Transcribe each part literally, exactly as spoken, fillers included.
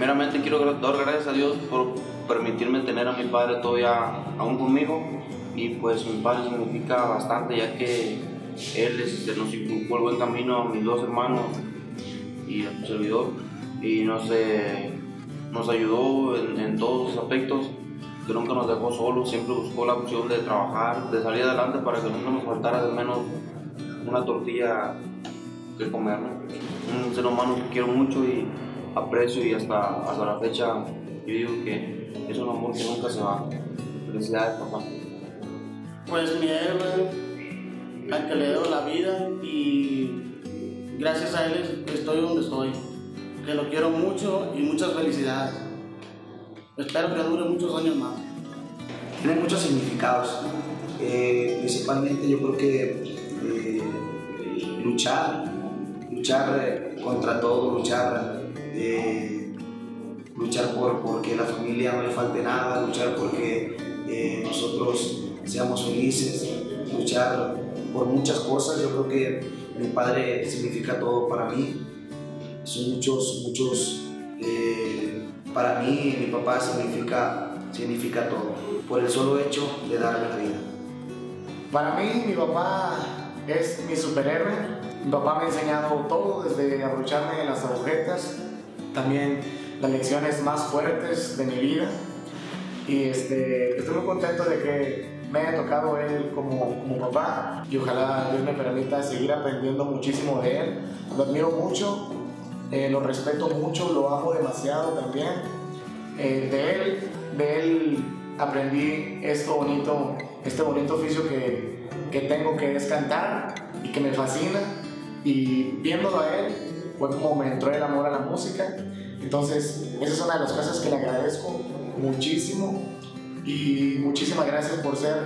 Primeramente quiero dar gracias a Dios por permitirme tener a mi padre todavía aún conmigo, y pues mi padre significa bastante, ya que él este, nos inculcó el buen camino a mis dos hermanos y a su servidor, y nos, eh, nos ayudó en, en todos los aspectos, que nunca nos dejó solos, siempre buscó la opción de trabajar, de salir adelante para que nunca nos faltara al menos una tortilla que comer, ¿no? Un ser humano que quiero mucho y aprecio, y hasta, hasta la fecha yo digo que es un amor que nunca se va. Felicidades, papá. Pues mi héroe, al que le debo la vida, y gracias a él estoy donde estoy, que lo quiero mucho y muchas felicidades. Espero que dure muchos años más. Tiene muchos significados, eh, principalmente yo creo que eh, luchar, luchar contra todo, luchar Eh, luchar por porque la familia no le falte nada, luchar porque eh, nosotros seamos felices, luchar por muchas cosas. Yo creo que mi padre significa todo para mí. Son muchos, muchos, eh, para mí mi papá significa, significa todo, por el solo hecho de darme la vida. Para mí mi papá es mi superhéroe. Mi papá me ha enseñado todo, desde abrocharme las agujetas, también las lecciones más fuertes de mi vida, y este, estoy muy contento de que me haya tocado él como, como papá, y ojalá Dios me permita seguir aprendiendo muchísimo de él. Lo admiro mucho, eh, lo respeto mucho, lo amo demasiado también. Eh, de él, de él aprendí esto bonito, este bonito oficio que, que tengo, que es cantar, y que me fascina, y viéndolo a él fue como me entró el amor a la música. Entonces esa es una de las cosas que le agradezco muchísimo, y muchísimas gracias por ser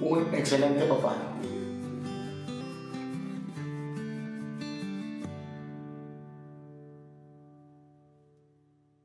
un excelente papá.